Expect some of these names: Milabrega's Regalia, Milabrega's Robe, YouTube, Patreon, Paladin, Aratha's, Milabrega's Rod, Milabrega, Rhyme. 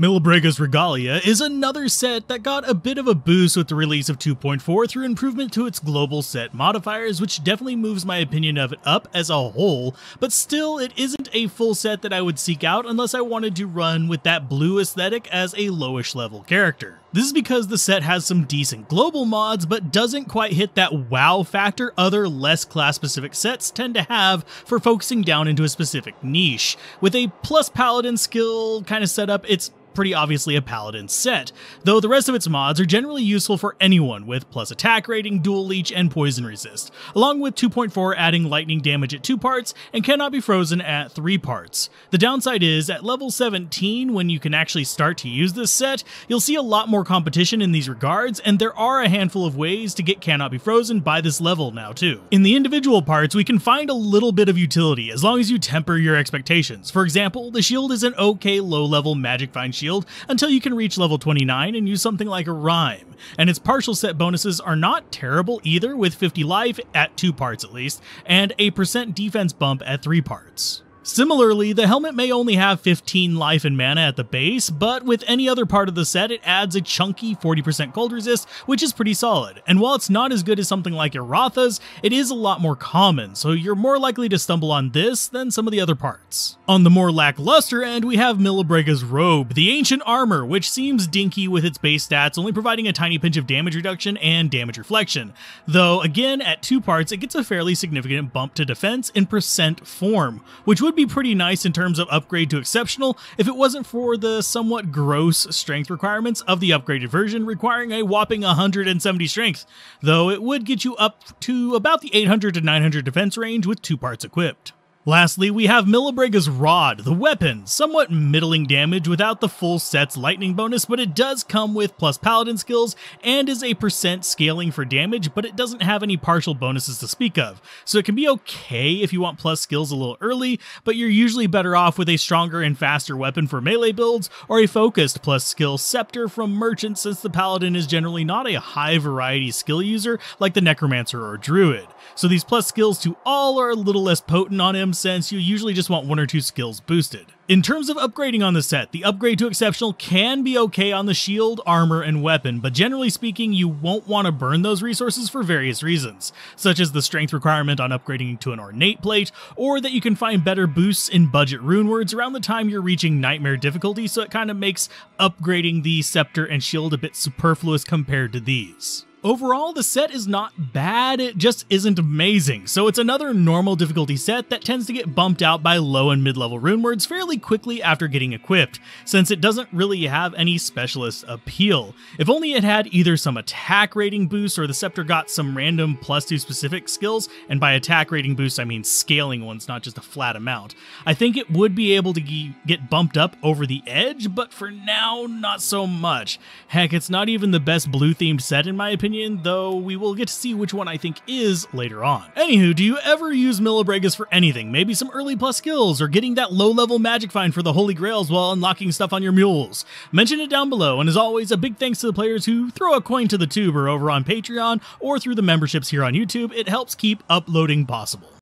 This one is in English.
Milabrega's Regalia is another set that got a bit of a boost with the release of 2.4 through improvement to its global set modifiers, which definitely moves my opinion of it up as a whole, but still it isn't a full set that I would seek out unless I wanted to run with that blue aesthetic as a lowish level character. This is because the set has some decent global mods, but doesn't quite hit that wow factor other less class-specific sets tend to have for focusing down into a specific niche. With a plus paladin skill kind of setup, it's pretty obviously a paladin set, though the rest of its mods are generally useful for anyone with plus attack rating, dual leech, and poison resist, along with 2.4 adding lightning damage at 2 parts and cannot be frozen at 3 parts. The downside is, at level 17, when you can actually start to use this set, you'll see a lot more competition in these regards, and there are a handful of ways to get cannot be frozen by this level now too. In the individual parts, we can find a little bit of utility as long as you temper your expectations. For example, the shield is an okay low-level magic find shield until you can reach level 29 and use something like a Rhyme, and its partial set bonuses are not terrible either, with 50 life at 2 parts at least, and a % defense bump at 3 parts. Similarly, the helmet may only have 15 life and mana at the base, but with any other part of the set it adds a chunky 40% cold resist, which is pretty solid, and while it's not as good as something like Aratha's, it is a lot more common, so you're more likely to stumble on this than some of the other parts. On the more lackluster end, we have Milabrega's Robe, the ancient armor, which seems dinky with its base stats only providing a tiny pinch of damage reduction and damage reflection, though again at 2 parts it gets a fairly significant bump to defense in % form, which would be pretty nice in terms of upgrade to exceptional if it wasn't for the somewhat gross strength requirements of the upgraded version requiring a whopping 170 strength, though it would get you up to about the 800 to 900 defense range with 2 parts equipped. Lastly, we have Milabrega's Rod, the weapon, somewhat middling damage without the full set's lightning bonus, but it does come with plus paladin skills and is a % scaling for damage, but it doesn't have any partial bonuses to speak of, so it can be okay if you want plus skills a little early, but you're usually better off with a stronger and faster weapon for melee builds, or a focused plus skill scepter from merchants, since the paladin is generally not a high variety skill user like the necromancer or druid, so these plus skills to all are a little less potent on him, since you usually just want 1 or 2 skills boosted. In terms of upgrading on the set, the upgrade to exceptional can be okay on the shield, armor, and weapon, but generally speaking you won't want to burn those resources for various reasons, such as the strength requirement on upgrading to an ornate plate, or that you can find better boosts in budget rune words around the time you're reaching nightmare difficulty, so it kind of makes upgrading the scepter and shield a bit superfluous compared to these. Overall, the set is not bad, it just isn't amazing, so it's another normal difficulty set that tends to get bumped out by low and mid-level rune words fairly quickly after getting equipped, since it doesn't really have any specialist appeal. If only it had either some attack rating boost, or the scepter got some random +2 specific skills, and by attack rating boost I mean scaling ones, not just a flat amount, I think it would be able to get bumped up over the edge, but for now, not so much. Heck, it's not even the best blue-themed set in my opinion, though we will get to see which one I think is later on. Anywho, do you ever use Milabrega's for anything? Maybe some early plus skills, or getting that low-level magic find for the Holy Grails while unlocking stuff on your mules? Mention it down below, and as always, a big thanks to the players who throw a coin to the tuber over on Patreon or through the memberships here on YouTube. It helps keep uploading possible.